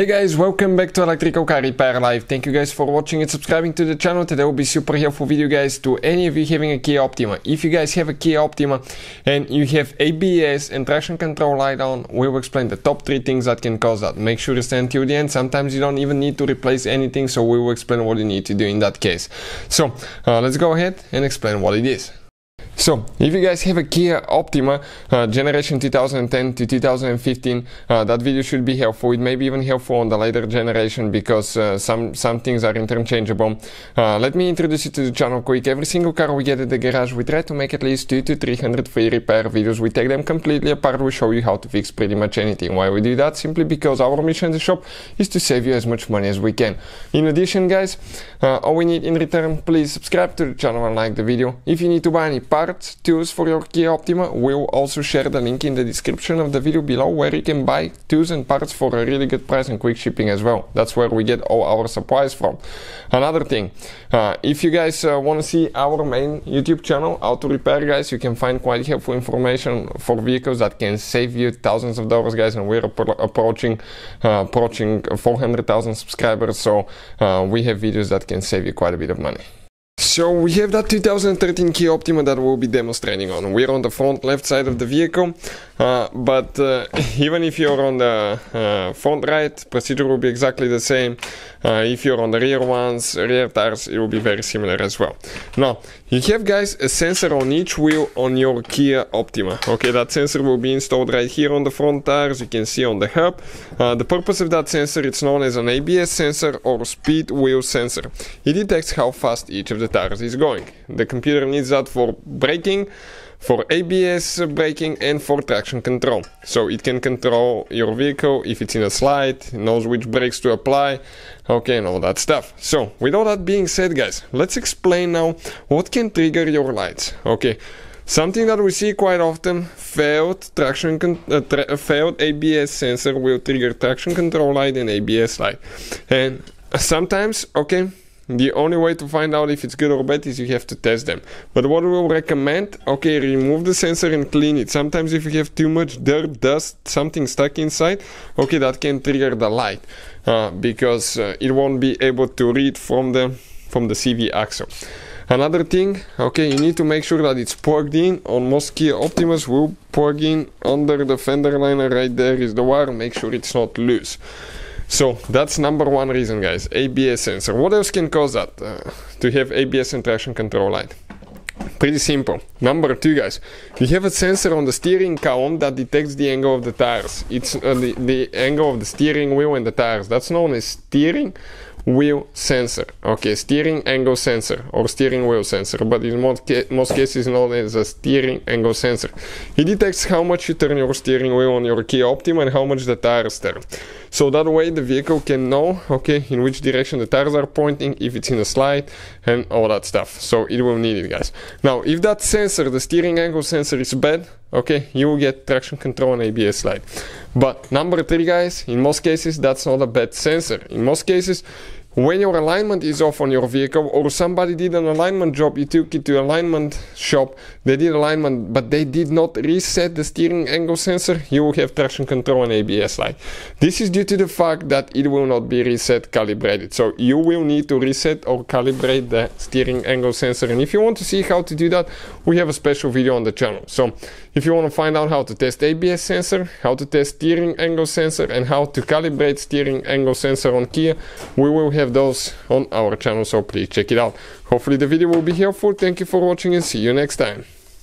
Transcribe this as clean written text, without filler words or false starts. Hey guys, welcome back to Electrical Car Repair LIVE. Thank you guys for watching and subscribing to the channel. Today will be super helpful video guys to any of you having a Kia Optima. If you guys have a Kia Optima and you have ABS and traction control light on, we will explain the top 3 things that can cause that. Make sure to stay until the end. Sometimes you don't even need to replace anything, so we will explain what you need to do in that case. So let's go ahead and explain what it is. So, if you guys have a Kia Optima, generation 2010 to 2015, that video should be helpful. It may be even helpful on the later generation because some things are interchangeable. Let me introduce you to the channel quick. Every single car we get at the garage, we try to make at least 200 to 300 free repair videos. We take them completely apart, we show you how to fix pretty much anything. Why we do that? Simply because our mission in the shop is to save you as much money as we can. In addition guys, all we need in return, please subscribe to the channel and like the video. If you need to buy any parts, tools for your Kia Optima, we'll also share the link in the description of the video below where you can buy tools and parts for a really good price and quick shipping as well. That's where we get all our supplies from. Another thing, if you guys want to see our main YouTube channel, How to Repair guys, you can find quite helpful information for vehicles that can save you thousands of dollars guys, and we're approaching 400,000 subscribers, so we have videos that can save you quite a bit of money. So we have that 2013 Kia Optima that we'll be demonstrating on. We're on the front left side of the vehicle, but even if you're on the front right, procedure will be exactly the same. If you're on the rear tires, it will be very similar as well. Now, you have guys a sensor on each wheel on your Kia Optima. Okay, that sensor will be installed right here on the front tires, you can see on the hub. The purpose of that sensor, it's known as an ABS sensor or speed wheel sensor. It detects how fast each of the tires is going. The computer needs that for braking, for ABS braking and for traction control. So it can control your vehicle if it's in a slide, it knows which brakes to apply, okay, and all that stuff. So with all that being said guys, let's explain now what can trigger your lights. Okay, something that we see quite often, failed ABS sensor will trigger traction control light and ABS light. And sometimes, okay, the only way to find out if it's good or bad is you have to test them. But what we'll recommend, okay, remove the sensor and clean it. Sometimes if you have too much dirt, dust, something stuck inside, okay, that can trigger the light because it won't be able to read from the CV axle. Another thing, okay, you need to make sure that it's plugged in. On most Kia Optimas, we'll plug in under the fender liner, right there is the wire, make sure it's not loose. So that's number one reason guys, ABS sensor. What else can cause that? To have ABS and traction control light. Pretty simple. Number two guys, you have a sensor on the steering column that detects the angle of the tires. It's the angle of the steering wheel and the tires. That's known as steering wheel sensor. Okay, steering angle sensor or steering wheel sensor, but in most cases known as a steering angle sensor. It detects how much you turn your steering wheel on your Kia Optima and how much the tires turn. So that way the vehicle can know, okay, in which direction the tires are pointing, if it's in a slide and all that stuff. So it will need it guys. Now if that sensor, the steering angle sensor, is bad, okay, you will get traction control and ABS light. But number three guys, in most cases that's not a bad sensor. In most cases, when your alignment is off on your vehicle or somebody did an alignment job, you took it to alignment shop, they did alignment but they did not reset the steering angle sensor, you will have traction control and ABS light. This is due to the fact that it will not be reset, calibrated. So you will need to reset or calibrate the steering angle sensor, and if you want to see how to do that, we have a special video on the channel. So if you want to find out how to test ABS sensor, how to test steering angle sensor and how to calibrate steering angle sensor on Kia, we will have those on our channel, so please check it out. Hopefully the video will be helpful. Thank you for watching and see you next time.